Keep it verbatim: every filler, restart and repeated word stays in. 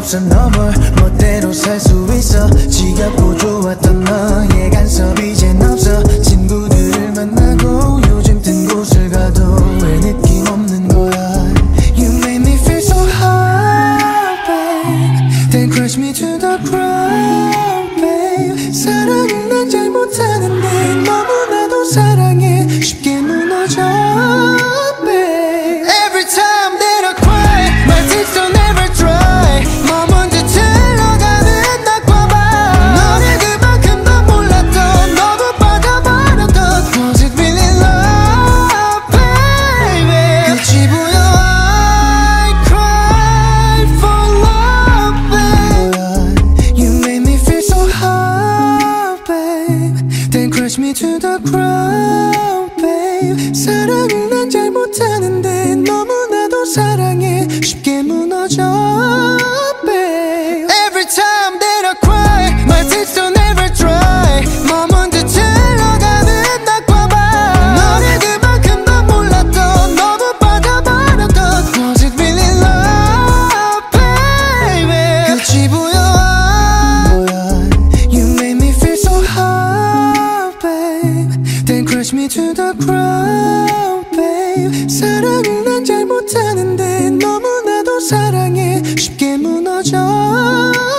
없음 너무 멋대로 살 수 있어 지겹고 좋았던 너의 간섭 이젠 없어 친구들을 만나고 요즘 든 곳을 가도 왜 느낌 없는 거야 You made me feel so hot babe Then crush me to the ground babe 사랑은 난 잘 못하는데 너무나도 사랑해 쉽게 무너져 babe Every time that I cry My tears don't ever dry 사랑해 쉽게 무너져